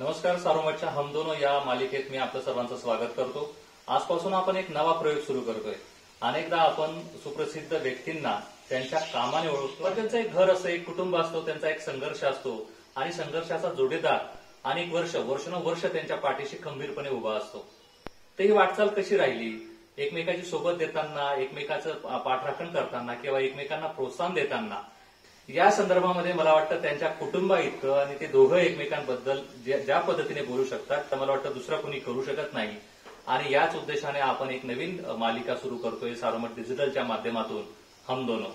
नमस्कार, सार्वमतच्या हम दोनों या मालिकेत मी आपलं सर्वांचं स्वागत करतो। आजपासून आपण एक नवा प्रयोग सुरू करतोय। अनेकदा आपण सुप्रसिद्ध व्यक्तींना त्यांच्या कामाने ओळखतो। त्यांचं एक घर असतं, एक कुटुंब असतो, त्यांचा एक संघर्ष असतो आणि संघर्षाचा जोडीदार अनेक वर्षानुवर्ष त्यांच्या पाठीशी खंबीरपणे उभा असतो। तर ही वाटचाल कशी राहिली, एकमेकाची सोबत देताना, एकमेकाचं पाठराखण करताना किंवा एकमेकांना प्रोत्साहन देताना, या संदर्भामध्ये मला वाटतं त्यांच्या कुटुंबाइतकं आणि ते दोघं एकमेकांबद्दल ज्या पद्धतीने बोलू शकतात मला वाटतं दुसरा कोणी करू शकत नाही। आणि याच उद्देशाने आपण एक नवीन मालिका सुरू करतोय सार्वमत डिजिटलच्या माध्यमातून, हम दोनों।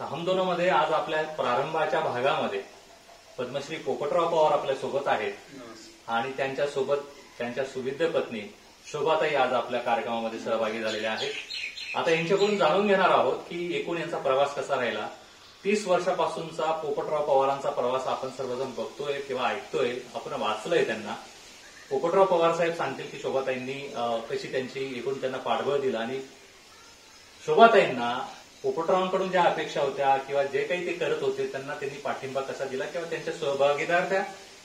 तर हम दोनों मध्ये आज आपल्या प्रारंभाच्या भागामध्ये पद्मश्री पोपटराव पवार आपल्या सोबत आहेत आणि त्यांच्यासोबत त्यांच्या सुविद्य पत्नी शोभाताई आज आपल्या कार्यक्रमामध्ये सहभागी झालेल्या आहेत। आता यांच्याकडून जाणून घेणार आहोत की एकूण यांचा प्रवास कसा राहिला। 30 वर्षापासूनचा पोपटराव पवारांचा प्रवास आपण सर्वजण बघतोय किंवा ऐकतोय, आपण वाचलंय त्यांना। पोपटराव पवार साहेब सांगतील की शोभाताईंनी कशी त्यांची एकूण त्यांना पाठबळ दिलं आणि शोभाताईंना पोपटरावांकडून ज्या अपेक्षा होत्या किंवा जे काही ते करत होते त्यांना त्यांनी पाठिंबा कसा दिला किंवा त्यांच्या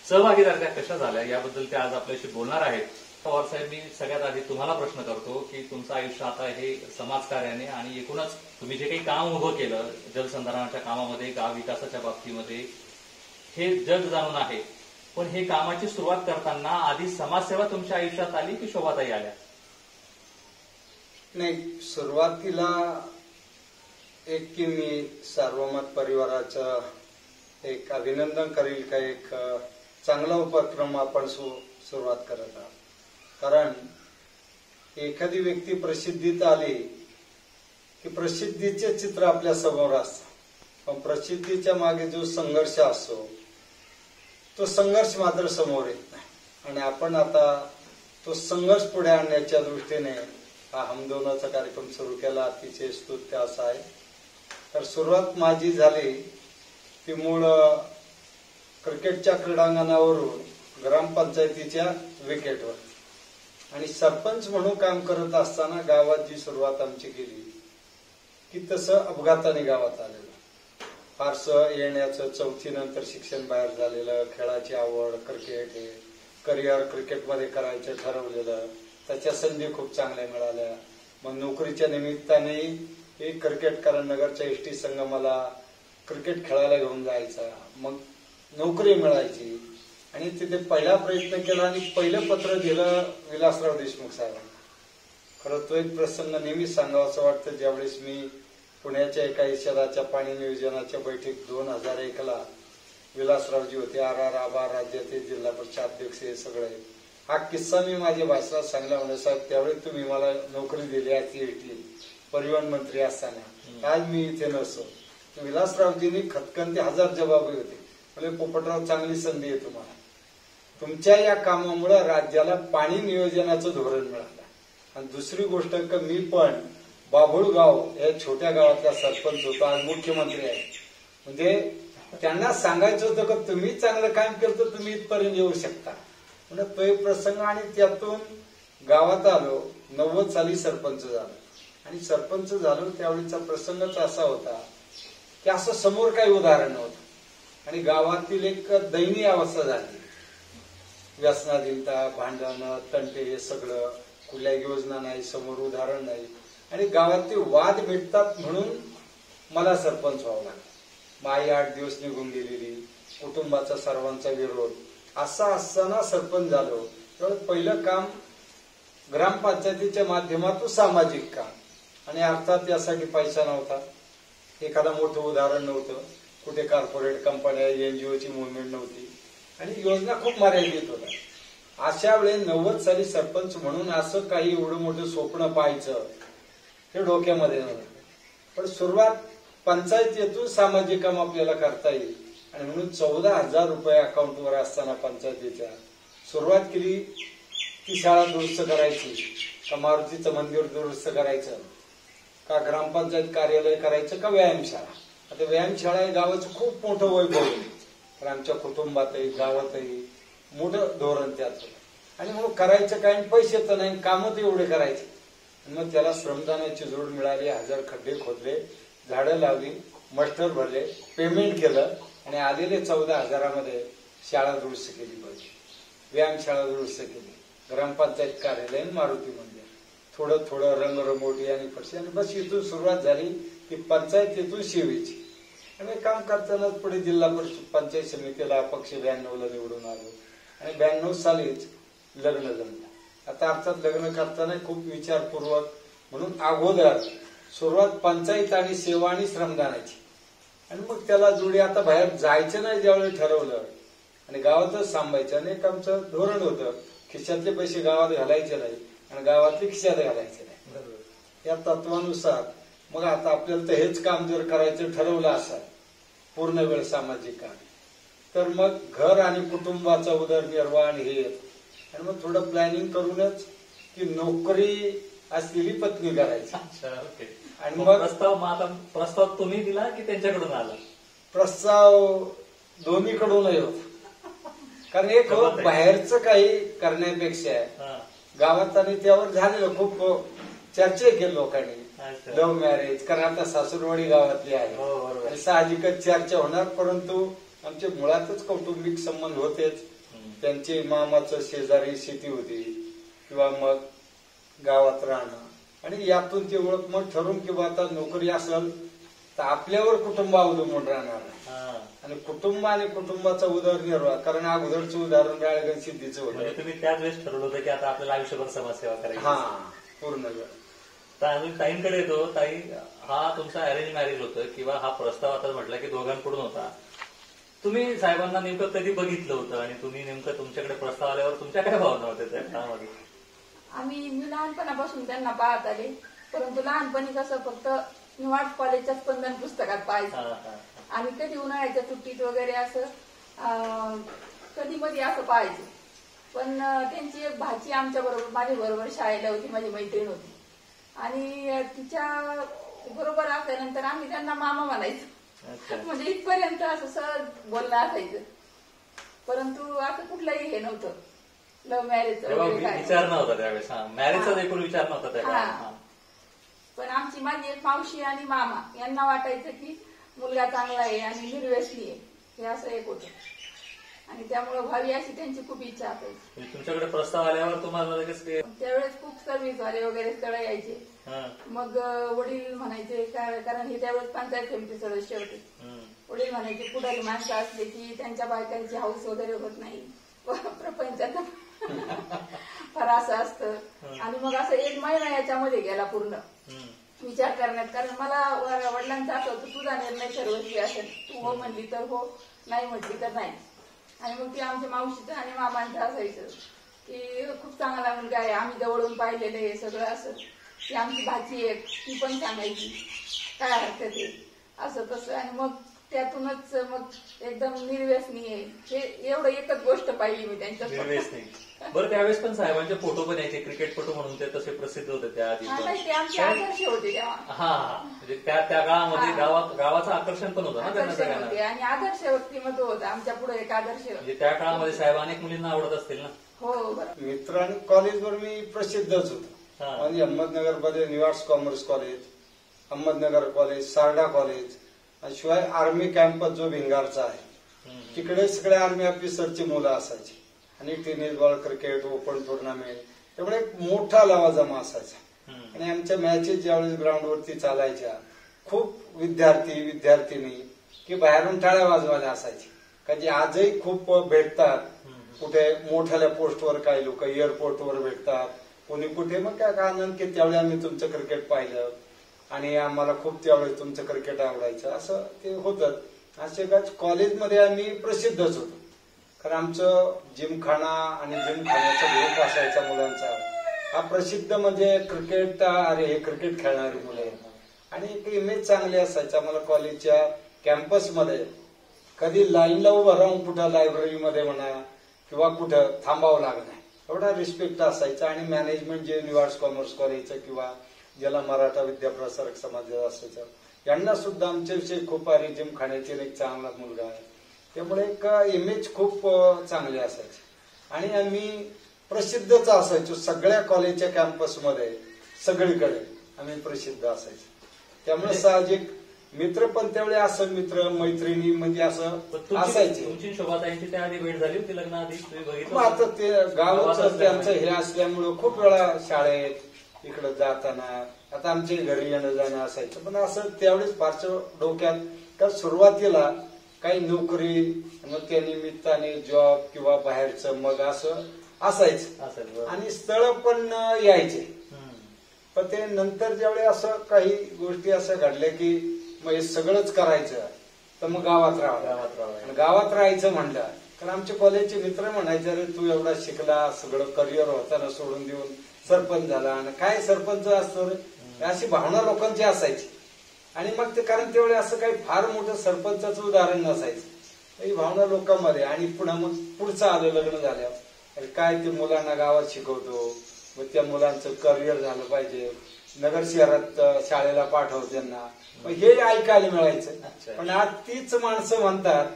सहभागीदार त्या कशा झाल्या याबद्दल ते आज आपल्याशी बोलणार आहेत। पवार साहेब, मी सगळ्यात आधी तुम्हाला प्रश्न करतो की तुमचं आयुष्य आता हे समाजकार्याने आणि एकूणच तुम्ही जे काही काम उभं केलं जलसंधारणाच्या कामामध्ये, गाव विकासाच्या बाबतीमध्ये, हे जग जाणून आहे, पण हे कामाची सुरुवात करताना आधी समाजसेवा तुमच्या आयुष्यात आली की शोभाताई आल्या? नाही, सुरुवातीला एक की मी सार्वमत परिवाराचं एक अभिनंदन करील का एक चांगला उपक्रम आपण सुरुवात करत आहोत। कारण एखादी व्यक्ती प्रसिद्धीत आली की प्रसिद्धीचे चित्र आपल्या समोर असतं, पण प्रसिद्धीच्या मागे जो संघर्ष असतो तो संघर्ष मात्र समोर येत नाही। आणि आपण आता तो संघर्ष पुढे आणण्याच्या दृष्टीने हा हमदोनाचा कार्यक्रम सुरू केला, अतिशय स्तुत्य असं आहे। तर सुरुवात माझी झाली ती मूळ क्रिकेटच्या क्रीडांगणावरून ग्रामपंचायतीच्या विकेटवर आणि सरपंच म्हणून काम करत असताना गावात जी सुरुवात आमची केली की तसं अपघाताने गावात आलेलं, फारसं येण्याचं, चौथी नंतर शिक्षण बाहेर झालेलं, खेळाची आवड, क्रिकेट हे करिअर क्रिकेटमध्ये करायचं ठरवलेलं, त्याच्या संधी खूप चांगल्या मिळाल्या। मग नोकरीच्या निमित्ताने एक क्रिकेट, कारण नगरचा SD संघ मला क्रिकेट खेळायला घेऊन जायचा, मग नोकरी मिळायची आणि तिथे पहिला प्रयत्न केला आणि पहिलं पत्र दिलं विलासराव देशमुख साहेबांना। खरं तो एक प्रसंग नेहमी सांगावा असं वाटतं, ज्यावेळेस मी पुण्याच्या एका शहराच्या पाणी नियोजनाच्या बैठक 2001ला विलासरावजी होते, RR आभार राज्यातील जिल्हा परिषद अध्यक्ष, हे सगळे हा किस्सा मी माझ्या भाषणात सांगला। म्हणजे साहेब, त्यावेळी तुम्ही मला नोकरी दिली SDT परिवहन मंत्री असताना, आज मी इथे नसतो। विलासरावजींनी खतखंती 1000 जबाबदारी होती, म्हणजे पोपटराव चांगली संधी आहे तुम्हाला, तुमच्या या कामामुळे राज्याला पाणी नियोजनाचं धोरण मिळालं। आणि दुसरी गोष्ट का मी पण बाभूळगाव या छोट्या गावातला सरपंच होतो, आज मुख्यमंत्री आहे। म्हणजे त्यांना सांगायचं होतं का तुम्ही चांगलं काम केलं तर तुम्ही इथपर्यंत येऊ शकता, म्हणजे तो एक प्रसंग। आणि त्यातून गावात आलो, 90 साली सरपंच झालो आणि सरपंच झालो त्यावेळीचा प्रसंगच असा होता की असं समोर काही उदाहरण नव्हतं आणि गावातील एक दयनीय अवस्था झाली, व्यसनाधीनता, भांडणं, तंटे, हे सगळं, कुठल्या योजना नाही, समोर उदाहरण नाही आणि गावात ते वाद मिटतात म्हणून मला सरपंच व्हावं लागलं। माई 8 दिवस निघून गेलेली, कुटुंबाचा सर्वांचा विरोध, असा असताना सरपंच झालो तर पहिलं काम ग्रामपंचायतीच्या माध्यमातून सामाजिक काम, आणि अर्थात यासाठी पैसा नव्हता, एखादा मोठं उदाहरण नव्हतं, कुठे कॉर्पोरेट कंपन्या, NGOची मुवमेंट नव्हती आणि योजना खूप मर्यादित होत्या। अशा वेळेस 90 साली सरपंच म्हणून असं काही एवढं मोठं स्वप्न पाहायचं हे डोक्यामध्ये नव्हतं, पण सुरुवात पंचायतीतून सामाजिक काम आपल्याला करता येईल आणि म्हणून 14,000 रुपये अकाउंटवर असताना पंचायतीच्या सुरुवात केली। ती शाळा दुरुस्त करायची का, मारुतीचं मंदिर दुरुस्त करायचं का, ग्रामपंचायत कार्यालय करायचं का, व्यायामशाळा। आता व्यायामशाळा हे गावाचं खूप मोठं वैभव आहे, तर आमच्या कुटुंबातही गावातही मोठं धोरण त्यात होतं आणि म्हणून करायचं काय, पैसे तर नाही, कामं तर एवढे करायचे। मग त्याला श्रमदानाची जोड मिळाली, 1000 खड्डे खोदले, झाडं लावली, मस्टर भरले, पेमेंट केलं आणि आलेले 14,000मध्ये शाळा दुरुस्त केली पाहिजे। व्यायामशाळा दुरुस्त केली, ग्रामपंचायत कार्यालय, मारुती मंदिर, थोडं थोडं रंगरंगोटी आणि फरशी आणि बस इथून सुरुवात झाली की पंचायतीतून सेवेची. आणि काम करतानाच पुढे जिल्हा परिषद पंचायत समितीला अपक्ष 92ला निवडून आलो आणि 92 सालीच लग्न जमलं. आता अर्थात लग्न करताना खूप विचारपूर्वक म्हणून अगोदर सुरुवात पंचायत आणि सेवा आणि श्रमदानाची आणि मग त्याला जोडी आता बाहेर जायचं नाही ज्यावेळी ठरवलं आणि गावातच सांभायचं आणि एक आमचं धोरण होतं खिशातले पैसे गावात घालायचे नाही आणि गावातले खिशात घालायचे नाही. या तत्वानुसार मग आता आपल्याला तर हेच काम जर करायचं ठरवलं असेल पूर्ण वेळ सामाजिक काम तर मग घर आणि कुटुंबाचा उदरनिर्वाह हे आणि मग थोडं प्लॅनिंग करूनच की नोकरी असलेली पत्नी करायची. आणि मग प्रस्ताव तुम्ही दिला की त्यांच्याकडून आला? प्रस्ताव दोन्हीकडून येतो, कारण एक बाहेरचं काही करण्यापेक्षा गावात आणि त्यावर झालेलं खूप चर्चा केली लोकांनी. लव्ह मॅरेज, कारण आता सासुरवाडी गावातली आहे आणि साहजिकच चर्चा होणार, परंतु आमचे मुळातच कौटुंबिक संबंध होतेच. त्यांचे मामाचं शेजारी शेती होती किंवा मग गावात राहणं आणि यातून ते ओळख मग ठरून किंवा आता नोकरी असेल तर आपल्यावर कुटुंब अवलंबून राहणार नाही आणि कुटुंब आणि कुटुंबाचा उदरनिर्वाह, कारण अगोदरचं उदाहरण राळगण सिद्धीचं होतं. तुम्ही त्याच वेळेस ठरवलं होतं की आता आपल्याला आयुष्यभर समाजसेवा करायची. हा, पूर्ण वेळ. तर आम्ही ताईंकडे येतो. ताई, हा तुमचा अरेंज मॅरेज होतं किंवा हा प्रस्ताव आता म्हटला की दोघांकडून होता, तुम्ही साहेबांना नेमकं कधी बघितलं होतं आणि तुम्ही नेमकं तुमच्याकडे प्रस्ताव आल्यावर तुमच्या काय भावना होत्या त्या कामामध्ये? मी लहानपणापासून त्यांना पाहत आले, परंतु लहानपणी कसं फक्त निवाड कॉलेजच्या स्पंदन पुस्तकात पाहायचं आणि कधी उन्हाळ्याच्या सुट्टीत वगैरे असं कधी मध्ये असं पाहायचं. पण त्यांची एक भाची आमच्या बरोबर माझ्याबरोबर शाळेला होती, माझी मैत्रीण होती आणि तिच्या बरोबर असल्यानंतर आम्ही त्यांना मामा म्हणायचो, म्हणजे इथपर्यंत असं सहज बोलणं असायचं. परंतु असं कुठलंही हे नव्हतं, लव्ह मॅरेज विचार नव्हता त्यावेळेस, मॅरेजचा देखील विचार नव्हता त्यावेळेस. पण आमची माझी एक मावशी आणि मामा यांना वाटायचं की मुलगा चांगला आहे आणि निर्व्यसनी आहे, हे असं एक होतं आणि त्यामुळे व्हावी अशी त्यांची खूप इच्छा असायची. तुमच्याकडे प्रस्ताव आल्यावर तुम्हाला त्यावेळेस खूप सर्व्हिसवाले वगैरे स्थळ यायचे, मग वडील म्हणायचे, कारण हे त्यावेळेस पंचायत समिती सदस्य होते, वडील म्हणायचे पुढारी माणसं असले की त्यांच्या बायकांची हाऊस वगैरे होत नाही, प्रपंचात फार असं असतं. आणि मग असं एक महिना याच्यामध्ये गेला पूर्ण विचार करण्यात, कारण मला वडिलांचं असं होतं तुझा निर्णय सर्वस्वी असेल, तू हो म्हणली तर हो, नाही म्हटली तर नाही. आणि मग ते आमच्या मावशीचं आणि मामांचं असायचं की खूप चांगला मुलगा आहे, आम्ही जवळून पाहिलेलं हे सगळं, असं की आमची भाची एक ती पण सांगायची काय हरकत आहे असं तसं. आणि मग त्यातूनच मग एकदम निर्व्यसनी आहे हे एवढं एकच गोष्ट पाहिली मी त्यांच्या. निर्व्यसनी बरं, त्यावेळेस पण साहेबांचे फोटो पण यायचे, क्रिकेटपटू म्हणून ते तसे प्रसिद्ध होते त्या आधी, ते आमचे आकर्षण होते तेव्हा. हा, म्हणजे त्या काळामध्ये गावाचं आकर्षण पण होतं ना त्यांना सगळ्यांना, आणि आदर्श व्यक्तिमत्व होतं आमच्या पुढे एक आदर्श. म्हणजे त्या काळामध्ये साहेब अनेक मुलींना आवडत असतील ना? हो, बरोबर. मित्रांनी कॉलेजवर मी प्रसिद्धच होतो, म्हणजे अहमदनगरमध्ये निवार्स commerce college, Ahmednagar college, Sarda college, शिवाय आर्मी कॅम्पस जो भिंगारचा आहे तिकडे सगळे आर्मी ऑफिसरची मुलं असायची आणि tennis ball, cricket, open tournament, त्यामुळे एक मोठा लावाजमा असायचा. आणि आमच्या मॅचेस ज्यावेळेस ग्राउंडवरती चालायच्या, खूप विद्यार्थी विद्यार्थिनी की बाहेरून टाळ्या वाजवायला असायची, का जे आजही खूप भेटतात कुठे मोठ्या पोस्टवर, काही लोक एअरपोर्टवर भेटतात, कोणी कुठे. मग काय आनंद की त्यावेळी आम्ही तुमचं क्रिकेट पाहिलं आणि आम्हाला खूप त्यावेळेस तुमचं क्रिकेट आवडायचं, असं ते होतं. असे काच कॉलेजमध्ये आम्ही प्रसिद्धच होतो, कारण आमचं जिमखाना आणि जिमखान्याचा ग्रुप असायचा मुलांचा, हा प्रसिद्ध म्हणजे क्रिकेट, अरे हे क्रिकेट खेळणारी मुलं, आणि एक इमेज चांगली असायची. आम्हाला कॉलेजच्या कॅम्पसमध्ये कधी लाईनला उभं राहून कुठं लायब्ररीमध्ये म्हणा किंवा कुठं थांबावं लागणार, एवढा रिस्पेक्ट असायचा. आणि मॅनेजमेंट जे युनिव्हर्स कॉमर्स कॉलेजचं किंवा ज्याला मराठा विद्याप्रसारक समाज असायचा, यांना सुद्धा आमच्याविषयी खूप आरे जिमखान्याचे एक चांगला मुलगा आहे, त्यामुळे एक इमेज खूप चांगली असायची. आणि आम्ही प्रसिद्धच असायचो, सगळ्या कॉलेजच्या कॅम्पसमध्ये सगळीकडे आम्ही प्रसिद्ध असायचो, त्यामुळे साहजिक मित्र पण त्यावेळी असं मित्र मैत्रिणी म्हणजे असं असायचे. तुमची शोभाताईंची त्या आधी भेट झाली होती लग्नाआधी, तुम्ही बघितलं? आता ते गावाचं त्यांचं हे असल्यामुळे खूप वेळा शाळेत इकडे जाताना आता आमचे घरी येणं जाणं असायचं. पण असं त्यावेळेस फारसं डोक्यात का सुरुवातीला काही नोकरी मग त्या निमित्ताने जॉब किंवा बाहेरचं मग असं असायचं आणि स्थळ पण यायचे. पण ते नंतर ज्यावेळी असं काही गोष्टी असं घडल्या की मग हे सगळंच करायचं तर मग गावात राहावं. गावात राहायचं म्हणलं कारण आमचे कॉलेजचे मित्र म्हणायचे अरे तू एवढा शिकला सगळं करिअर होताना सोडून देऊन सरपंच झाला आणि काय सरपंच असतं अशी भावना लोकांची असायची. आणि मग ते कारण त्यावेळी असं काही फार मोठं सरपंचाचं उदाहरण नसायचं ही भावना लोकांमध्ये. आणि पुन्हा मग पुढचं आलं लग्न झाल्यावर काय ते मुलांना गावात शिकवतो मग त्या मुलांचं करिअर झालं पाहिजे नगर शहरात शाळेला पाठव त्यांना मग हे ऐकायला मिळायचं. पण आज तीच माणसं म्हणतात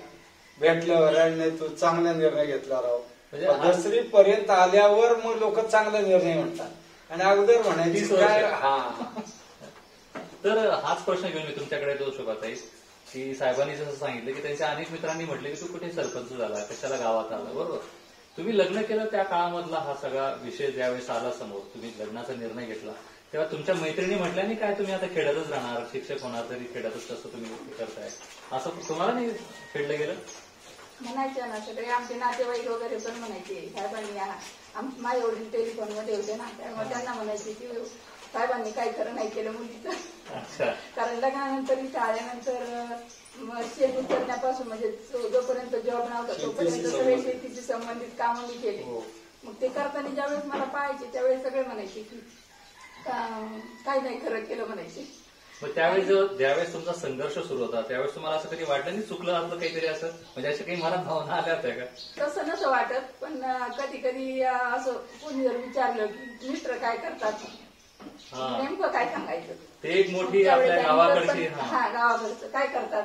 भेटल्यावर आणि तू चांगला निर्णय घेतला राव दसरी पर्यंत आल्यावर मग लोक चांगला निर्णय म्हणतात आणि अगोदर म्हणायची काय. हा तर हाच प्रश्न घेऊन मी तुमच्याकडे येतो शोभाताई की साहेबांनी जसं सांगितलं की त्यांच्या अनेक मित्रांनी म्हटले की तू कुठे सरपंच झाला कशाला गावात आला. बरोबर तुम्ही लग्न केलं त्या काळामधला हा सगळा विषय ज्यावेळेस आला समोर तुम्ही लग्नाचा निर्णय घेतला तेव्हा तुमच्या मैत्रिणी म्हटल्या नाही काय तुम्ही आता खेड्यातच राहणार शिक्षक होणार तरी खेड्यातच कसं तुम्ही करताय असं तुम्हाला नाही खेळलं गेलं म्हणायचं ना. सगळे आमचे नातेवाईक वगैरे पण म्हणायचे साहेबांनी माझ्या वडील टेलिफोनमध्ये होते ना त्यामुळे त्यांना म्हणायचे की साहेबांनी काही खरं नाही केलं मुलीचं कारण लग्नानंतर इथे आल्यानंतर शेती करण्यापासून म्हणजे जोपर्यंत जॉब नव्हता तोपर्यंत सगळे शेतीशी संबंधित कामं मी केली. मग ते करताना ज्यावेळेस मला पाहायचे त्यावेळेस सगळे म्हणायचे की काय नाही खरं केलं म्हणायचे. मग त्यावेळेस ज्यावेळेस तुमचा संघर्ष सुरू होता त्यावेळेस तुम्हाला असं कधी वाटलं नाही चुकलं आपलं काहीतरी असं म्हणजे अशा काही मनात भावना आल्या होत्या का? तसं नसं वाटत पण कधी कधी असं कोणी जर विचारलं की मित्र काय करतात नेमकं काय सांगायचं ते एक मोठी आपल्या गावाकडची हा गावाकडचं काय करतात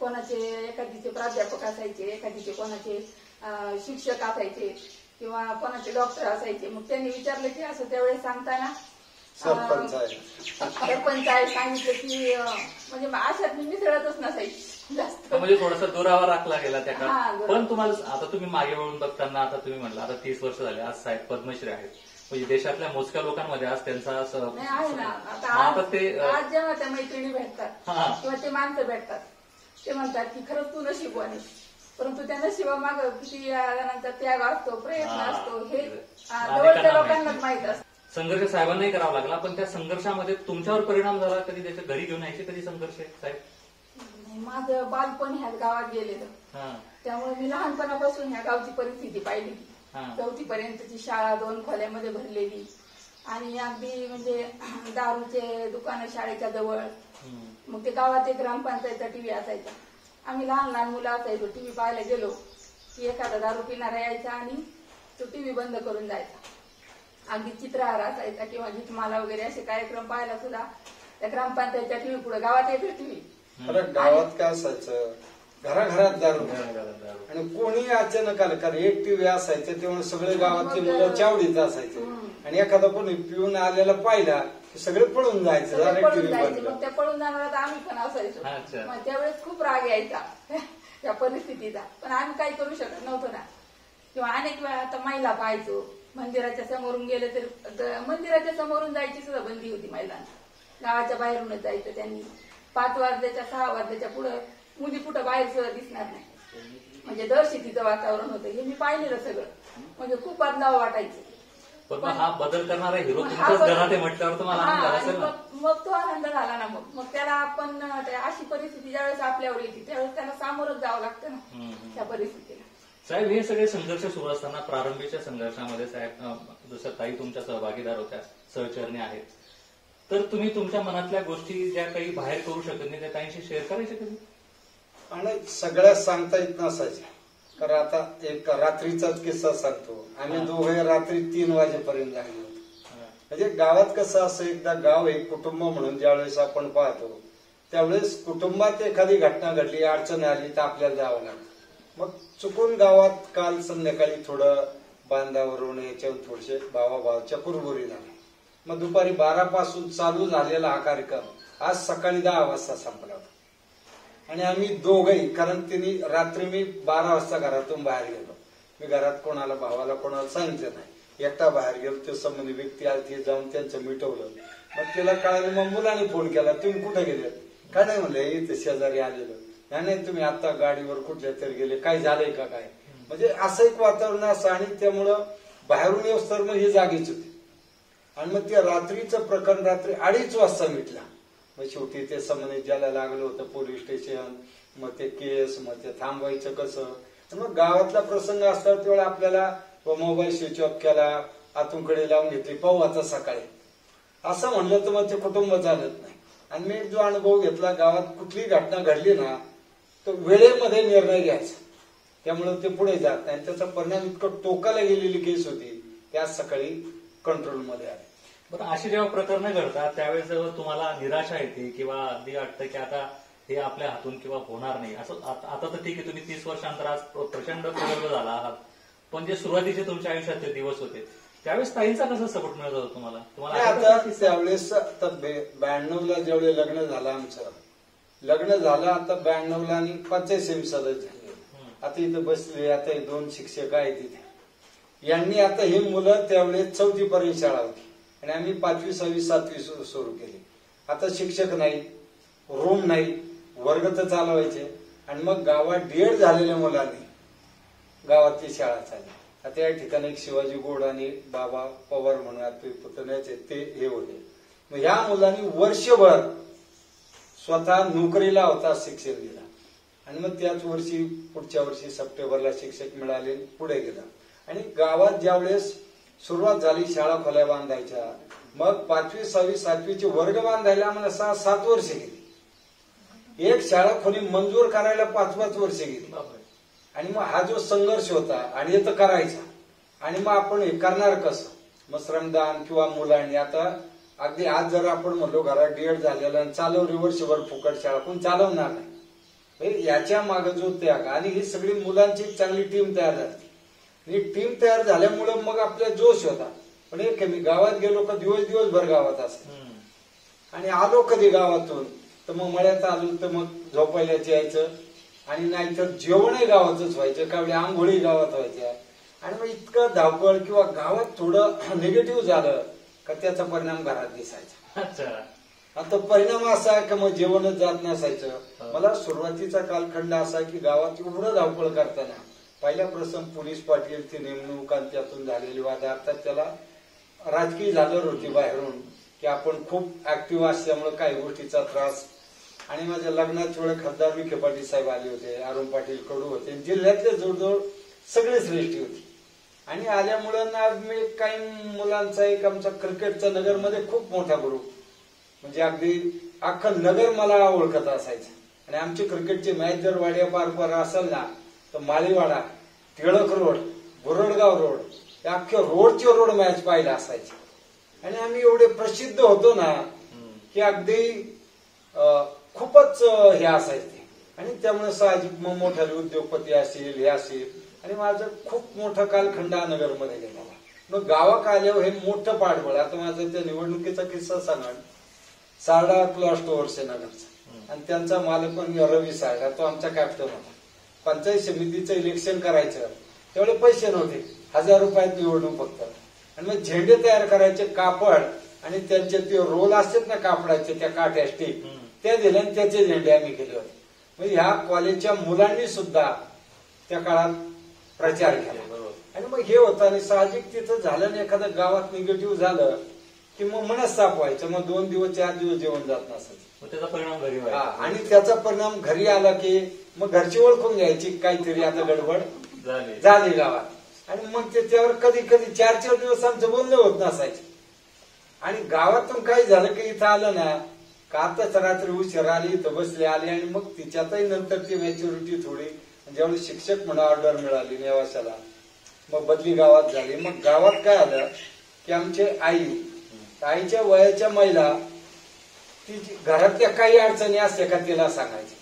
कोणाचे एखादीचे प्राध्यापक असायचे एखादीचे कोणाचे शिक्षक असायचे किंवा कोणाचे डॉक्टर असायचे. मग त्यांनी विचारलं की असं त्यावेळेस सांगताना सरपंच आहे सांगितलं की म्हणजे अशात मी मिसळतच नसायची म्हणजे थोडासा दुरावा राखला गेला त्याकडे. पण तुम्हाला आता तुम्ही मागे वळून बघताना आता तुम्ही म्हटलं आता 30 वर्ष झाले आज साहेब पद्मश्री आहेत म्हणजे देशातल्या मोजक्या लोकांमध्ये आज त्यांचा असं आहे ना आता ते आज जेव्हा त्या मैत्रिणी भेटतात किंवा ते माणसं भेटतात ते म्हणतात की खरंच तू नशिबवान परंतु त्या नशिबामाग किती आल्यानंतर त्याग असतो प्रयत्न असतो हे जवळच्या लोकांनाच माहित असतं. संघर्ष साहेबांनाही करावा लागला पण त्या संघर्षामध्ये तुमच्यावर परिणाम झाला कधी त्याच्या घरी घेऊन यायचे कधी संघर्ष साहेब? माझं बालपण ह्या गावात गेलेलं त्यामुळे मी लहानपणापासून ह्या गावची परिस्थिती पाहिली 4वी पर्यंतची शाळा 2 खोल्यामध्ये भरलेली आणि अगदी म्हणजे दारूचे दुकानं शाळेच्या जवळ. मग ते गावात एक ग्रामपंचायतचा टीव्ही असायचा आम्ही लहान लहान मुलं असायचो टीव्ही पाहायला गेलो की एखादा दारू पिणारा यायचा आणि तो टीव्ही बंद करून जायचा. अगदी चित्रहार असायचा किंवा गीतमाला वगैरे असे कार्यक्रम पाहायला सुद्धा त्या ग्रामपंचायतच्या टीव्ही पुढे गावात येतो टीव्ही. गावात काय असायचं घराघरात दारू आणि कोणी अचानक आलं कारण एक टीव्ही असायचं त्यामुळे सगळे गावातले मुलं चावडीत असायचे आणि एखादा कोणी पिऊन आलेला पाहिला की सगळे पळून जायचं त्या पळून जाणार आम्ही पण असायचो. मग त्यावेळेस खूप राग यायचा त्या परिस्थितीचा पण आम्ही काही करू शकत नव्हतो ना. किंवा अनेक वेळा आता महिला पाहायचो मंदिराच्या समोरून गेले तर मंदिराच्या समोरून जायची सुद्धा बंदी होती महिलांना गावाच्या बाहेरूनच जायचं त्यांनी 5 वाजल्याच्या 6 वाजल्याच्या पुढं मुली कुठं बाहेर सुद्धा दिसणार नाही म्हणजे दर शेतीचं वातावरण होतं हे मी पाहिलेलं सगळं म्हणजे खूप बदलाव वाटायचे. पण हा बदल करणारा हिरो मग तो आनंद झाला ना मग त्याला आपण अशी परिस्थिती ज्यावेळेस आपल्यावर येते त्यावेळेस त्याला सामोरच जावं लागतं ना त्या परिस्थितीला. साहेब हे सगळे संघर्ष सुरू असताना प्रारंभीच्या संघर्षामध्ये साहेब जसं ताई तुमच्या सहभागीदार होत्या सहचरणी आहेत तर तुम्ही तुमच्या मनातल्या गोष्टी ज्या काही बाहेर करू शकत नाही त्या ताईंशी शेअर करायचे कधी? आणि सगळ्या सांगता येत नसायच्या कारण आता एक रात्रीचाच किस्सा सांगतो आम्ही दोघे रात्री 3 वाजेपर्यंत लागलो होतो. म्हणजे गावात कसं असं एकदा गाव एक कुटुंब म्हणून ज्यावेळेस आपण पाहतो त्यावेळेस कुटुंबात एखादी घटना घडली अडचण आली तर आपल्याला जावं लागतं. मग चुकून गावात काल संध्याकाळी थोडं बांधावरून याच्यावर थोडेसे भावाभावच्या कुरबुरी झाली मग दुपारी 12 पासून चालू झालेला हा कार्यक्रम आज सकाळी 10 वाजता संपला होता. आम्ही दोघही, कारण तिने रात्री मी 12 वाजता घरातून बाहेर गेलो, मी घरात कोणाला भावाला कोणाला सांगितलं नाही, एकटा बाहेर गेलो, तो संबंधी व्यक्ती आलती, जाऊन त्यांचं मिटवलं, मग तिला कळलं, मग मुलांनी फोन केला, तुम्ही कुठे गेले? काय नाही म्हणलं, इथे शेजारी आलेलो. नाही नाही, तुम्ही आता गाडीवर कुठल्या तरी गेले, काय झालंय का काय? म्हणजे असं एक वातावरण असं, आणि त्यामुळं बाहेरून येऊस तर मग हे जागीच होते. आणि मग ते रात्रीचं प्रकरण रात्री 2:30 वाजता मिटला. मग शेवटी ते संबंधित ज्याला लागलं होतं पोलीस स्टेशन, मग ते केस, मग ते थांबवायचं कसं, मग गावातला प्रसंग असता तेवढा आपल्याला मोबाईल स्विच ऑफ केला, आतूनकडे लावून घेतली, पाहू आता सकाळी असं म्हणलं तर मग ते कुटुंब चालत नाही. आणि मी जो अनुभव घेतला, गावात कुठली घटना घडली ना तो वेळेमध्ये निर्णय घ्यायचा, त्यामुळे ते पुढे जात नाही. त्याचा परिणाम इतकं टोकाला गेलेली केस होती, त्या सकाळी कंट्रोलमध्ये आले. बरं, अशी जेव्हा प्रकरणं घडतात त्यावेळेस तुम्हाला निराशा येते किंवा अगदी वाटतं की आता हे आपल्या हातून किंवा होणार नाही असं? आता तर ठीक आहे, तुम्ही 30 वर्षांतर आज प्रचंड प्रगल्भ झाला आहात, पण जे सुरुवातीचे तुमच्या आयुष्यातले दिवस होते त्यावेळेस ताईंचा कसं सपोर्ट मिळत होता तुम्हाला? तुम्हाला त्यावेळेस 92 ला जेवढे लग्न झालं आमचं, लग्न झालं आता 92 ला, आणि 85 सदस्य झाले. आता इथं बसले, आता 2 शिक्षक आहेत तिथे, यांनी आता ही मुलं त्यावेळेस 4वी पर्यंत शाळा होती आणि आम्ही 5वी 6वी 7वी सुरू केली. आता शिक्षक नाही, रूम नाही, वर्ग तर चालवायचे, आणि मग गावात DED झालेल्या मुलांनी गावातली शाळा चालली. आता या ठिकाणी एक शिवाजी गोड आणि बाबा पवार म्हणून आपले पुतण्याचे ते हे होते, मग ह्या मुलांनी वर्षभर स्वतः नोकरीला होता, शिक्षण दिला, आणि मग त्याच वर्षी पुढच्या वर्षी सप्टेंबरला शिक्षक मिळाले, पुढे गेला. आणि गावात ज्यावेळेस सुरुवात झाली शाळा खोल्या बांधायच्या, मग 5वी 6वी 7वीचे वर्ग बांधायला आम्हाला 6-7 वर्षे गेली, एक शाळा खोली मंजूर करायला 5-5 वर्षे गेली. आणि मग हा जो संघर्ष होता, आणि हे तर करायचा, आणि मग आपण हे करणार कसं, मग श्रमदान किंवा मुलांनी. आता अगदी आज जर आपण म्हणलो घरात DED झालेला आणि चालवली वर्षभर फुकट शाळा, कोण चालवणार नाही. याच्या मागे जो त्याग, आणि ही सगळी मुलांची चांगली टीम तयार झाली, आणि टीम तयार झाल्यामुळे मग आपला जोश होता. पण हे कमी गावात गेलो का दिवसभर गावात असतो, आणि आलो कधी गावातून तर मग मळ्यात आलो तर मग झोपायला जायचं, आणि नाहीतर जेवणही गावातच व्हायचं, कावडी आंघोळी गावात व्हायच्या. आणि मग इतकं धावपळ किंवा गावात थोडं निगेटिव्ह झालं का त्याचा परिणाम घरात दिसायचा. आता परिणाम असा की मग जेवणच जात नसायचं. मला सुरुवातीचा कालखंड असा की गावात एवढं धावपळ करताना पहिला प्रसंग पोलीस पाटीलची नेमणूक आणि त्यातून झालेली वाद, अर्थात त्याला राजकीय झालर होती बाहेरून, की आपण खूप ऍक्टिव्ह असल्यामुळे काही गोष्टीचा त्रास. आणि माझ्या लग्नाच्या वेळेस खासदार विखे पाटील साहेब आले होते, अरुण पाटील कडू होते, जिल्ह्यातले जवळजवळ सगळी श्रेष्ठी होती. आणि आल्यामुळं आज मी काही मुलांचा एक आमचा क्रिकेटचा नगरमध्ये खूप मोठा ग्रुप, म्हणजे अगदी अख्खं नगर मला ओळखत असायचं. आणि आमची क्रिकेटची मॅच जर वाडिया पार्कवर असेल ना तर मालीवाड़ा, तिड़क रोड, भुरड़ा रोड, या अख्ख्या रोडचे रोड मॅच पाहायला असायची. आणि आम्ही एवढे प्रसिद्ध होतो ना की अगदी खूपच हे असायचे. आणि त्यामुळे साहजिक मग मोठ्या उद्योगपती असेल, हे असेल, आणि माझं खूप मोठा कालखंड नगरमध्ये गेला. मग गावात आल्यावर हे मोठं पाठबळ. आता माझा त्या निवडणुकीचा किस्सा सांगण, सारडा क्लॉथ स्टोअर्स आहे नगरचा, आणि त्यांचा मालक म्हणजे रवि सारडा, तो आमचा कॅप्टन होता. पंचायत समितीचं इलेक्शन करायचं, तेवढे पैसे नव्हते, 1000 रुपयात निवडणूक फक्त. आणि मग झेंडे तयार करायचे, कापड, आणि त्यांचे ते रोल असतात ना कापडाचे, त्या काठ्या स्टिक त्या दिल्या, आणि त्याचे झेंडे आम्ही केले होते. मग ह्या कॉलेजच्या मुलांनी सुद्धा त्या काळात प्रचार केला. आणि मग हे होतं. आणि साहजिक तिथं झालं नाही, एखादं गावात निगेटिव्ह झालं की मग मनस्ताप व्हायचं, मग 2-4 दिवस जेवण जात नसत. त्याचा परिणाम घरी, आणि त्याचा परिणाम घरी आला की मग घरची ओळखून घ्यायची काहीतरी आता गडबड झाली गावात. आणि मग त्याच्यावर कधी 4-4 दिवस आमचं बोलणं होत नसायचं. आणि गावातून काही झालं की इथं आलं ना का आताच रात्री उशीर आली, इथं बसले आले, आणि मग तिच्यातही नंतर ती मॅच्युरिटी थोडी, ज्यावेळेस शिक्षक म्हणून ऑर्डर मिळाली नेवाशाला, मग बदली गावात झाली. मग गावात काय आलं की आमचे आईच्या वयाच्या महिला ती घरातल्या काही अडचणी असल्या का तिला सांगायची.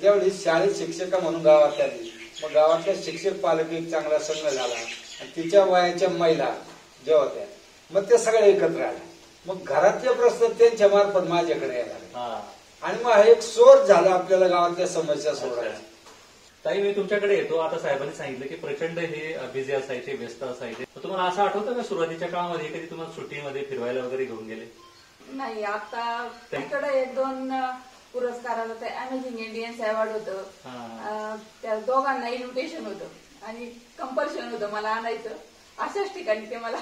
त्यावेळेस शाळेत शिक्षका म्हणून गावात आली, मग गावातल्या शिक्षक पालक एक चांगला संघ झाला, आणि तिच्या वयाच्या महिला ज्या होत्या मग त्या सगळ्या एकत्र आल्या. मग घरातले प्रश्न त्यांच्या मार्फत माझ्याकडे यायला लागले. एक सोर्स अपने गावातल्या समस्या सोडवायची। ताई मी तुमच्याकडे येतो। आता साहेबांनी सांगितलं की प्रचंड हे बिझी असायचे, व्यस्त असायचे। तुम्हाला असं आठवतं का सुरुवातीच्या काळामध्ये कधी तुम्हाला सुट्टीमध्ये फिरवायला वगैरे घेऊन गेले? नाही, आता त्याकडे एक दोन पुरस्काराला ते अमेझिंग इंडियन्स अवॉर्ड होतं, त्या दोघांना इन्व्हिटेशन होतं आणि कंपल्शन होतं मला आणायचं, अशाच ठिकाणी ते मला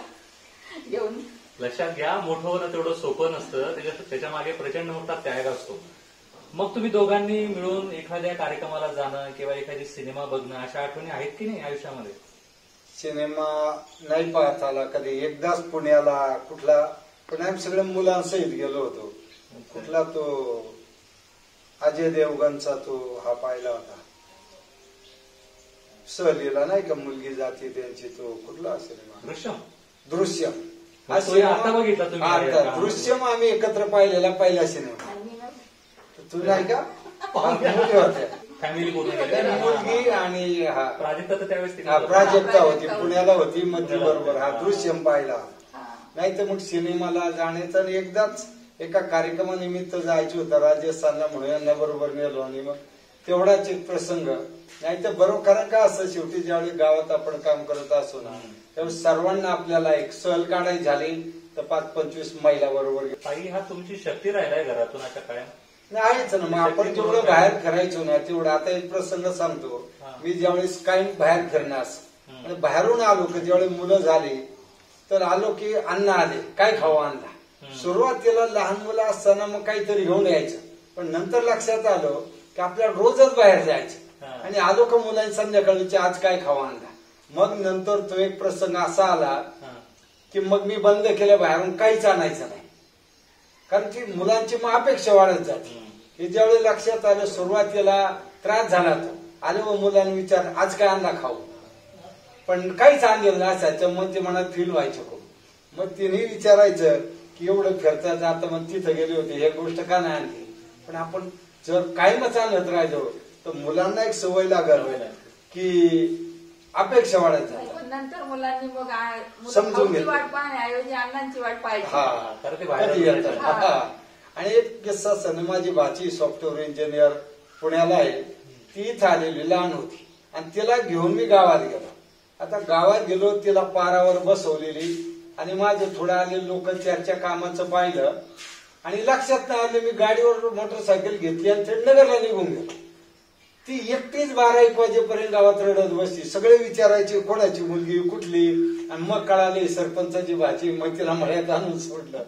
घेऊन। लक्षात घ्या, मोठं होणं तेवढं सोपं नसतं, त्याच्या मागे प्रचंड मोठा त्याग असतो। मग तुम्ही दोघांनी मिळून एखाद्या कार्यक्रमाला जाणं किंवा एखादी सिनेमा बघणं अशा आठवणी आहेत की नाही आयुष्यामध्ये? सिनेमा नाही पाहता आला कधी, एकदाच पुण्याला कुठला, पण आम्ही सगळ्या मुलांसहित गेलो होतो, कुठला तो अजय देवगणचा तो हा पाहिला होता सहलीला, नाही का मुलगी जाते त्यांची, तो कुठला सिनेमा दृश्यम, दृश्यम हा आता बघितला तुम्ही? दृश्यम आम्ही एकत्र पाहिलेला पहिला सिनेमा तुझा आहे का? फॅमिली मुलगी प्राजक्ता होती, पुण्याला होती मध्ये, बरोबर हा दृश्यम पाहिला। नाही तर मग सिनेमाला जाण्याचं, एकदाच एका कार्यक्रमानिमित्त जायचं होतं राजस्थानला म्हणून यांना बरोबर नेलो आणि मग तेवढाच एक प्रसंग। नाही तर बरोबर कारण का असं शेवटी ज्यावेळी गावात आपण काम करत असो ना त्यावेळी सर्वांना आपल्याला एक सहल काढायची झाली तर 5-25 महिला बरोबर गेली। हा तुमची शक्ती राहिलाय घरातून आता काय नाहीच ना, मग आपण जेवढं बाहेर करायचो ना तेवढं। आता एक प्रसंग सांगतो, मी ज्यावेळेस काही बाहेर करण्यास आणि बाहेरून आलो की ज्यावेळी मुलं झाली तर आलो की अन्न आले काय खावा अन्न, सुरुवातीला लहान मुलं असताना मग काहीतरी घेऊन यायचं, पण नंतर लक्षात आलो की आपल्याला रोजच बाहेर जायचं आणि आलो का मुलांनी संध्याकाळी आज काय खावा अन्न, मग नंतर तो एक प्रसंग असा आला की मग मी बंद केलं बाहेरून काहीच आणायचं नाही, कारण की मुलांची मग अपेक्षा वाढत जाते। हे ज्यावेळी लक्षात आलं सुरुवातीला त्रास झाला तो, आले व मुलांना विचार आज काय आणला खाऊ, पण काहीच आणलेलं नसायचं, मग ते मनात फील व्हायचं खूप, मग तिने विचारायचं की एवढं फिरता जाता मग तिथं गेले होते हे गोष्ट का नाही आणली, पण आपण जर कायमच आणत राहिलो तर मुलांना एक सवय लागेल की अपेक्षा वाढत जाते, नंतर मुलांनी मग समजून वाट पाहण्याऐवजी अण्णांची वाट पाहिजे येतात। आणि एक किस्सा सांगतो, माझी भाची सॉफ्टवेअर इंजिनियर पुण्याला आहे, ती इथं आलेली लहान होती आणि तिला घेऊन मी गावात गेलो। आता गावात गेलो, तिला पारावर बसवलेली आणि माझे थोडं आले लोक चर्चा कामाचं पाहिलं आणि लक्षात नाही आलं, मी गाडीवर मोटरसायकल घेतली आणि थेट नगरला निघून गेलो। ती एकटीच 12-1 वाजेपर्यंत गावात रडत बसली, सगळे विचारायचे कोणाची मुलगी कुठली, आणि मग कळाले सरपंचाची भाची, मग तिला मळ्यात आणून सोडलं।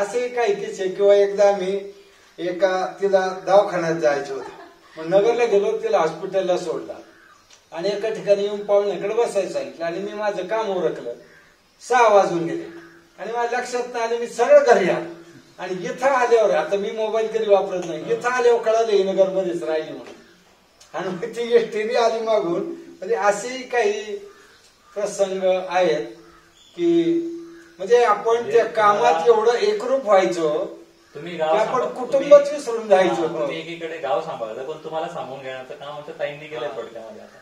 असे काही किस्से, किंवा एकदा मी एका तिला दवाखान्यात जायचं होतं, मग नगरला गेलो, तिला हॉस्पिटलला सोडला आणि एका ठिकाणी येऊन पाहुण्याकडे बसायला सांगितलं आणि मी माझं काम उरकलं, 6 वाजून गेले आणि माझ्या लक्षात नाही आलं, मी सरळ घरी आलो आणि इथं आल्यावर, आता मी मोबाईल कधी वापरत नाही, इथं आल्यावर कळालं ही नगरमध्येच राहिली म्हणून, आणि मग ती एसटीने आली मागून। म्हणजे असेही काही प्रसंग आहेत की म्हणजे आपण त्या कामात एवढं एकरूप व्हायचो, तुम्ही आपण कुटुंबच विसरून जायचो, एकीकडे गाव सांभाळायचं पण तुम्हाला सांभाळून घेण्याचं काम आमच्या ताईंनी केलंय थोडक्यामध्ये। आता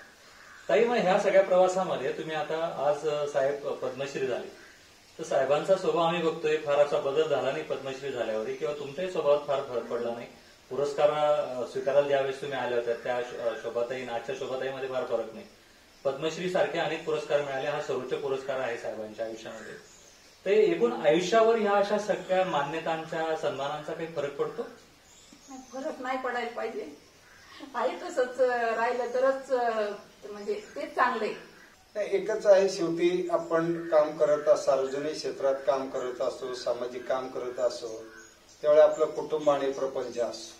ताई मग ह्या सगळ्या प्रवासामध्ये तुम्ही आता आज साहेब पद्मश्री झाले, तर साहेबांचा स्वभाव आम्ही बघतोय फार असा बदल झाला नाही पद्मश्री झाल्यावर, किंवा तुमच्याही स्वभावात फार फरक पडला नाही, पुरस्कार स्वीकारायला ज्यावेळेस तुम्ही आल्या होत्या त्या शोभाताई आजच्या शोभाताईमध्ये फार फरक नाही, पद्मश्री सारखे अनेक पुरस्कार मिळाले, हा सर्वोच्च पुरस्कार आहे साहेबांच्या आयुष्यामध्ये, ते एकूण आयुष्यावर ह्या अशा सगळ्या मान्यतांच्या सन्मानांचा काही फरक पडतो? फरक नाही पडायला पाहिजे, आहे तसंच राहिलं तरच म्हणजे तेच चांगले। एकच आहे शेवटी, आपण काम करत असतो, सार्वजनिक क्षेत्रात काम करत असतो, सामाजिक काम करत असतो, त्यावेळी आपलं कुटुंब आणि प्रपंच असतो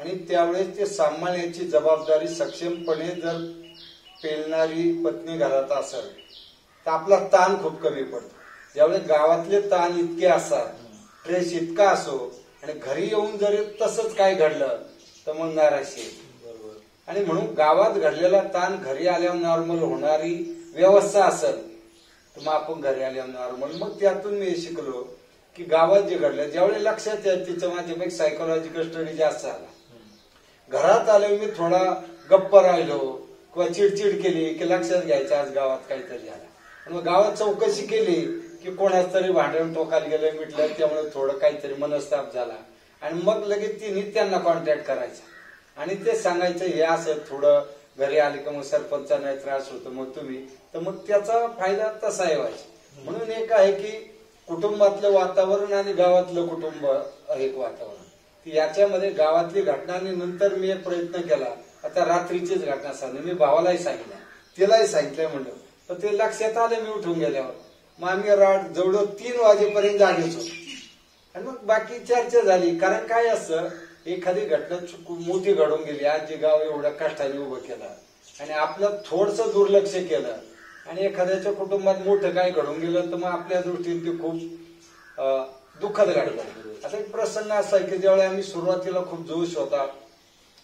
आणि त्यावेळेस ते सांभाळण्याची जबाबदारी सक्षमपणे जर पेलणारी पत्नी घरात असेल तर आपला ताण खूप कमी पडतो। ज्यावेळेस गावातले ताण इतके असतात, ट्रेस इतका असो आणि घरी येऊन जरी तसंच काय घडलं तर मग नाराजी, बरोबर, आणि म्हणून गावात घडलेला ताण घरी आल्यावर नॉर्मल होणारी व्यवस्था असेल तर मग आपण घरी आल्यावर नॉर्मल। मग त्यातून मी शिकलो की गावात जे घडलं ज्यावेळी लक्षात येईल तिचं माझ्यापैकी सायकोलॉजिकल स्टडी जास्त झाला, घरात आल्यावर मी थोडा गप्प राहिलो किंवा चिडचिड केली की लक्षात घ्यायचं आज गावात काहीतरी झालं, आणि मग गावात चौकशी केली की कोणाच तरी भांडण टोकाला गेलं मिटलं, त्यामुळे थोडं काहीतरी मनस्ताप झाला मग लगे तिन्ही कॉन्टॅक्ट करायचा सांगायचं हे असं थोडं घरी आले की मग सरपंचांना त्रास होतो मग तुम्ही तर मग त्याचा फायदा तसा व्हायचा। म्हणून एक आहे की कुटुंबातलं वातावरण आणि गावातलं कुटुंब एक वातावरण याच्यामध्ये गावातली घटना आणि नंतर मी एक प्रयत्न केला आता रात्रीचीच घटना सांगली मी भावालाही सांगितलं तिलाही सांगितलं म्हणलं तर ते लक्षात आलं मी उठून गेल्यावर मग आम्ही रात जवळ 3 वाजेपर्यंत जागेच होतो। मग बाकी चर्चा झाली कारण काय असं एखादी घटना मोठी घडून गेली आज जे गाव एवढं कष्टाने उभं केलं आपलं थोडसं दुर्लक्ष केलं आणि एखाद्याच्या कुटुंबात मोठं काय घडून गेलं तर मग आपल्या दृष्टीने ते खूप दुःखद घडलं। आता एक प्रसंग असा की ज्यावेळी आम्ही सुरुवातीला खूप जोश होता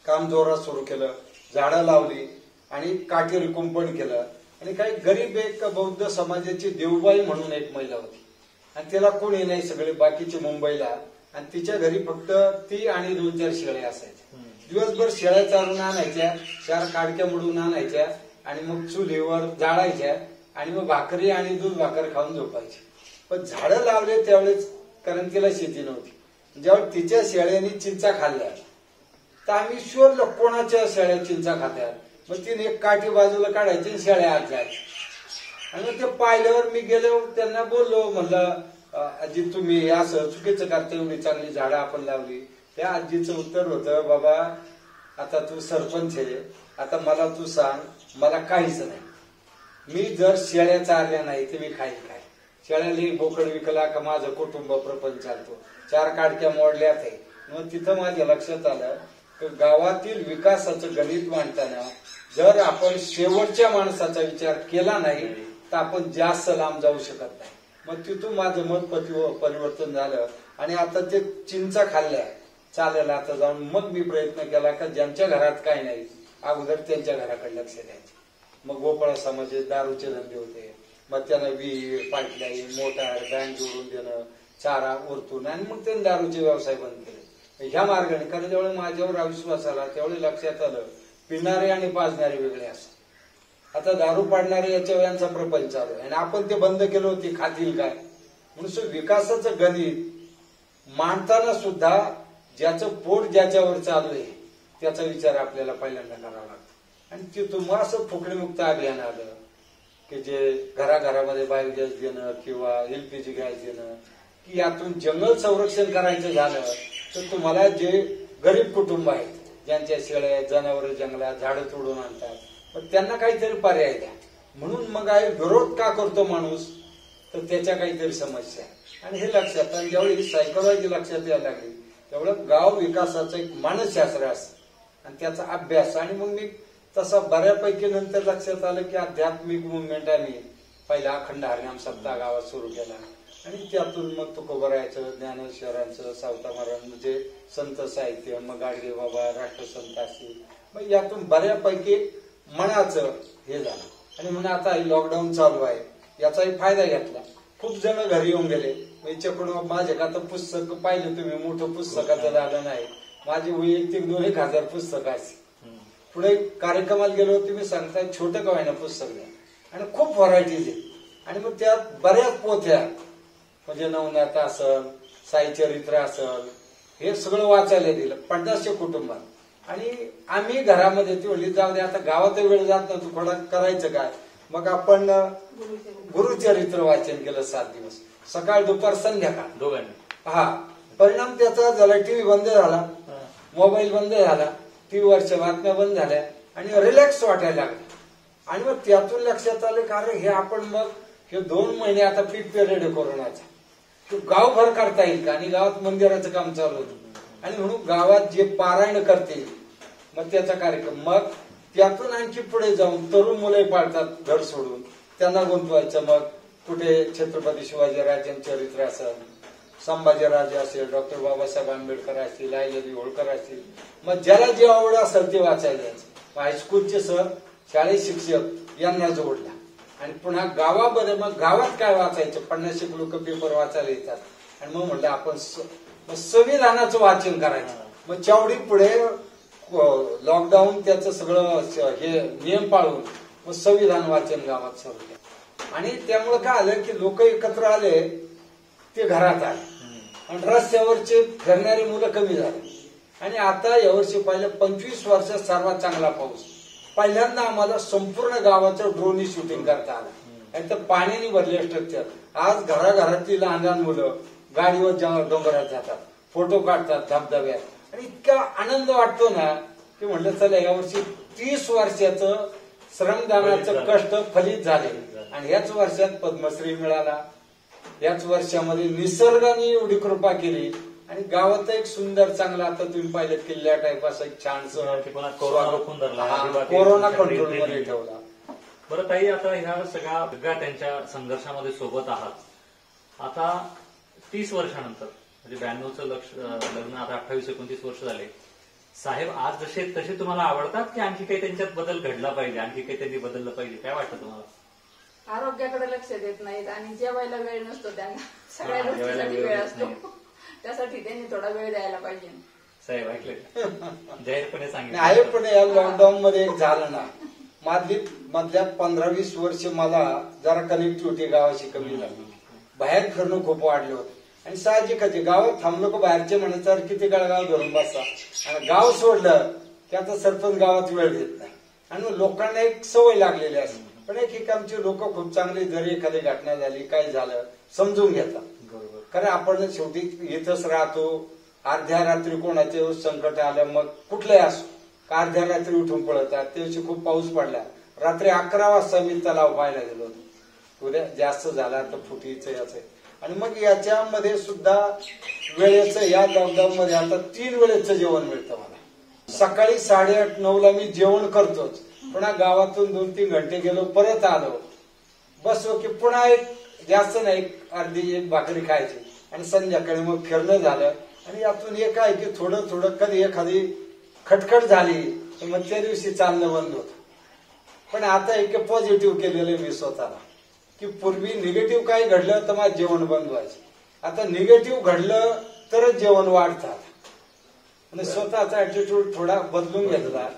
काम जोरात सुरू केलं झाडं लावली आणि काटेरी कुंपण केलं आणि काही गरीब एक बौद्ध समाजाची देवबाई म्हणून एक महिला होती आणि तिला कोणी नाही सगळे बाकीचे मुंबईला आणि तिच्या घरी फक्त ती आणि 2-4 शेळ्या असायच्या दिवसभर शेळ्या चालून आणायच्या 4 काडक्या मोडून आणायच्या आणि मग चुलीवर जाळायच्या आणि मग भाकरी आणि दूध भाकर खाऊन झोपायची। पण झाडं लावले त्यावेळेस कारण तिला शेती नव्हती जेव्हा तिच्या शेळ्यांनी चिंचा खाल्ल्या तर आम्ही शोधलं कोणाच्या शेळ्या चिंचा खात्यात मग तिने एक काठी बाजूला काढायची शेळ्या आत जायच्या आणि ते पाहिल्यावर मी गेलो त्यांना बोललो म्हणलं आजी तुम्ही असं चुकीचं करता एवढी चांगली झाडं आपण लावली। त्या आजीचं उत्तर होतं बाबा आता तू सरपंच आहे आता मला तू सांग मला काहीच नाही मी जर शेळ्या चारल्या नाही तर मी खाईन काय शेळ्याला बोकड विकला का माझं कुटुंब प्रपंच चालतो 4 काडक्या मोडल्या ते मग तिथं माझ्या लक्षात आलं की गावातील विकासाचं गणित मांडताना जर आपण शेवटच्या माणसाचा विचार केला नाही तर आपण जास्त लांब जाऊ शकत नाही। मग तिथून माझं मत परिवर्तन झालं आणि आता ते चिंचा खाल्ल्या चालेल आता जाऊन मग मी प्रयत्न केला का ज्यांच्या घरात काही नाही अगोदर त्यांच्या घराकडे लक्ष द्यायचं। मग गोपाळ समाजाचे दारूचे धंदे होते मग त्यांना विहीर पाटलाई मोटार बँक जोडून देणं चारा उरतून आणि मग त्यांनी दारूचे व्यवसाय बंद केले ह्या मार्गाने कारण ज्यावेळी माझ्यावर अविश्वास आला त्यावेळी लक्षात आलं पिणारे आणि पाजणारे वेगळे असतात आता दारू पाडणारे याच्या यांचा प्रपंच चालू आहे आणि आपण ते बंद केलं होते खातील काय म्हणून विकासाचं गणित मांडताना सुद्धा ज्याचं पोट ज्याच्यावर चालू आहे त्याचा विचार आपल्याला पहिल्यांदा करावा लागतो। आणि ते तुम्हाला असं फुकणीमुक्त अभियान आलं की जे घराघरामध्ये बायोगॅस देणं किंवा एलपीजी गॅस देणं की यातून जंगल संरक्षण करायचं झालं तर तुम्हाला जे गरीब कुटुंब आहेत ज्यांच्या शेळ्या जनावर जंगलात झाडं तोडून आणतात त्यांना काहीतरी पर्याय द्या म्हणून मग आहे विरोध का करतो माणूस तर त्याच्या काहीतरी समस्या आणि हे लक्षात आणि ज्यावेळी सायकोलॉजी लक्षात यायला लागली तेवढं गाव विकासाचं एक मानसशास्त्र असतं आणि त्याचा अभ्यास आणि मग मी तसा बऱ्यापैकी नंतर लक्षात आलं की आध्यात्मिक मुवमेंट आम्ही पहिला अखंड हरिनाम सप्ताह गावात सुरू केला आणि त्यातून मग तुकोबरायचं ज्ञानेश्वरांचं सावता महाराज म्हणजे संत साहित्य मग गाडगे बाबा राष्ट्रसंत असतील मग यातून बऱ्यापैकी मनाचं हे झालं आणि म्हणून आता लॉकडाऊन चालू आहे याचाही फायदा घेतला खूप जण घरी येऊन गेले याच्याकडून माझ्या आता पुस्तक पाहिलं तुम्ही मोठं पुस्तकाचं झालं नाही माझी वैयक्तिक 2,000 पुस्तक असतील पुढे कार्यक्रमाला गेलो तुम्ही सांगताय छोटं का होईना पुस्तक द्या आणि खूप व्हरायटीज आहे आणि मग त्यात बऱ्याच पोथ्या म्हणजे नवनाथ असल साईचरित्र असल हे सगळं वाचायला दिलं 50 कुटुंबात आणि आम्ही घरामध्ये तेवढी जाऊ दे आता गावात वेळ जात नव्हतो थोडा करायचं काय मग आपण गुरुचरित्र वाचन केलं 7 दिवस सकाळ दुपार संध्याकाळ दोघांनी हा परिणाम त्याचा झाला टीव्ही बंद झाला मोबाईल बंद झाला टीव्हीवरच्या बातम्या बंद झाल्या आणि रिलॅक्स वाटायला लागला आणि मग त्यातून लक्षात आलं कारण हे आपण मग हे 2 महिने आता पीक पिरियड कोरोनाचा तो गावभर करता येईल का आणि गावात मंदिराचं काम चालू होतं आणि म्हणून गावात जे पारायण करते मग त्याचा कार्यक्रम मग त्यातून आणखी पुढे जाऊन तरुण मुले पाळतात घर सोडून त्यांना गुंतवायचं मग कुठे छत्रपती शिवाजी राजांचे चरित्र असेल संभाजी राजे असेल डॉक्टर बाबासाहेब आंबेडकर असतील अजय देवगण असतील मग ज्याला जे आवड असेल ते वाचायला जायचं हायस्कूलचे सर शाळेत शिक्षक यांना जोडला आणि पुन्हा गावामध्ये मग गावात काय वाचायचं 50 लोक पेपर वाचायला येतात आणि मग म्हटलं आपण मग संविधानाचं वाचन करायचं मग चावडी पुढे लॉकडाऊन त्याचं सगळं हे नियम पाळून मग संविधान वाचन गावात सुरू केलं आणि त्यामुळे काय आलं की लोक एकत्र आले ते घरात आले रस्त्यावरचे फिरणारी मुलं कमी झाली। आता यावर्षी पहिल्या 25 वर्षात सर्वात चांगला पाऊस। पहिल्यांदा आम्हाला संपूर्ण गावाचं ड्रोन शूटिंग करता आलं। आता पाण्याने भरले स्ट्रक्चर। आज घराघरातली लहान लहान मुलं गाडीवर डोंगरात जातात, फोटो काढतात धबधब्यात आणि इतका आनंद वाटतो ना की म्हटलं चला यावर्षी 30 वर्षाचं श्रमदानाचं कष्ट फलित झाले। आणि याच वर्षात पद्मश्री मिळाला। याच वर्षामध्ये निसर्गाने एवढी कृपा केली आणि गावात एक सुंदर चांगला आता तुम्ही पाहिलं किल्ला टाइप असं एक छानसं ठिकाण कोरोना रोखून धरला, कोरोना कंट्रोल मध्ये ठेवला। बरं ताई, आता ह्या सगळ्या त्यांच्या संघर्षामध्ये सोबत आहात। आता 30 वर्षानंतर म्हणजे 92चं लग्न आता 28-29 वर्ष झाले। साहेब आज जसे तसे तुम्हाला आवडतात की आणखी काही त्यांच्यात बदल घडला पाहिजे, आणखी काही त्यांनी बदललं पाहिजे, काय वाटतं तुम्हाला? आरोग्याकडे लक्ष देत नाहीत आणि जेवायला वेळ नसतो त्यांना, सगळ्या गोष्टीसाठी वेळ असतो, त्यासाठी त्यांनी थोडा वेळ द्यायला पाहिजे। साहेब ऐकलं जाहीरपणे सांगितलं आहे, पण या लॉकडाऊन मध्ये झालं ना मधल्या 15-20 वर्ष मला जरा कनेक्टिव्हिटी गावाशी कमी झाली, बाहेर फिरणं खूप वाढलं होतं आणि साहजिकच गावात थांबलो का बाहेरचे म्हणायचं किती गळगाव धरून बसा। आणि गाव सोडलं की आता सरपंच गावात वेळ देत नाही आणि लोकांना एक सवय लागलेली असते। पण एक आमचे लोक खूप चांगले, जरी एखादी घटना झाली काय झालं समजून घेतात। कारण आपण शेवटी येतच राहतो, अर्ध्या रात्री कोणाचे संकट आलं मग कुठलंही असो का अर्ध्या रात्री उठून पळतात। त्या दिवशी खूप पाऊस पडला, रात्री 11 वाजता मी तलाव पाहायला गेलो होतो, उद्या जास्त झाला तर फुटीचं याचं आणि मग याच्यामध्ये सुद्धा वेळेचं या लॉकडाऊन मध्ये आता 3 वेळेचं जेवण मिळतं मला। सकाळी 8:30-9 ला मी जेवण करतोच, पुन्हा गावातून 2-3 घंटे गेलो, परत आलो बसलो की पुन्हा एक जास्त नाही अर्धी भाकरी खायची आणि संध्याकाळी मग फिरणं झालं। आणि यातून एक आहे की थोडं थोडं कधी एखादी खटखट झाली तर मग त्या दिवशी चालणं बंद होतं। पण आता एक पॉझिटिव्ह केलेलं मी स्वतःला की पूर्वी निगेटिव्ह काही घडलं तर माझं जेवण बंद व्हायचं, आता निगेटिव्ह घडलं तरच जेवण वाढतात आणि स्वतःचा ऍटिट्यूड थोडा बदलून घेतला।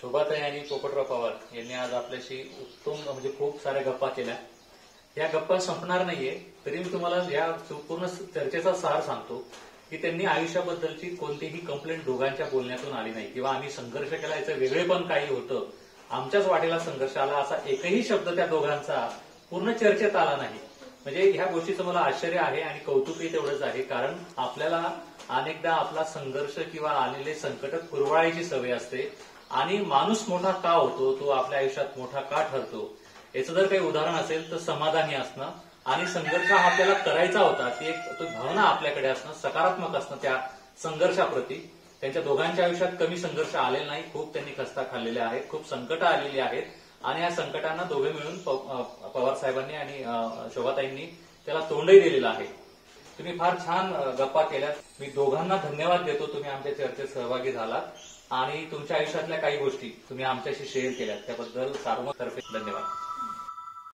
शोभाताई आणि पोपटराव पवार यांनी आज आपल्याशी उत्तम म्हणजे खूप साऱ्या गप्पा केल्या। या गप्पा संपणार नाहीये, तरी मी तुम्हाला या पूर्ण चर्चेचा सार सांगतो की त्यांनी आयुष्याबद्दलची कोणतीही कंप्लेंट दोघांच्या बोलण्यातून आली नाही किंवा आम्ही संघर्ष केला याचं वेगळेपण काही होतं, आमच्याच वाटेला संघर्ष आला असा एकही शब्द त्या दोघांचा पूर्ण चर्चेत आला नाही। म्हणजे ह्या गोष्टीचं मला आश्चर्य आहे आणि कौतुकही तेवढंच आहे, कारण आपल्याला अनेकदा आपला संघर्ष किंवा आलेले संकट पुरवायची सवय असते आणि माणूस मोठा का होतो, तो आपल्या आयुष्यात मोठा का ठरतो याचं जर काही उदाहरण असेल तर समाधानी असणं आणि संघर्ष हा आपल्याला करायचा होता ती एक भावना आपल्याकडे असणं, सकारात्मक असणं त्या संघर्षाप्रती। त्यांच्या दोघांच्या आयुष्यात कमी संघर्ष आलेला नाही, खूप त्यांनी खस्ता खाल्लेल्या आहेत, खूप संकट आलेली आहेत आणि या संकटांना दोघे मिळून पवार साहेबांनी आणि शोभाताईंनी त्याला तोंडही दिलेलं आहे। तुम्ही फार छान गप्पा केल्या, मी दोघांना धन्यवाद देतो, तुम्ही आमच्या चर्चेत सहभागी झालात आणि तुमच्या आयुष्यातल्या काही गोष्टी तुम्ही आमच्याशी शेअर केल्यात, त्याबद्दल सार्वमत तर्फे धन्यवाद।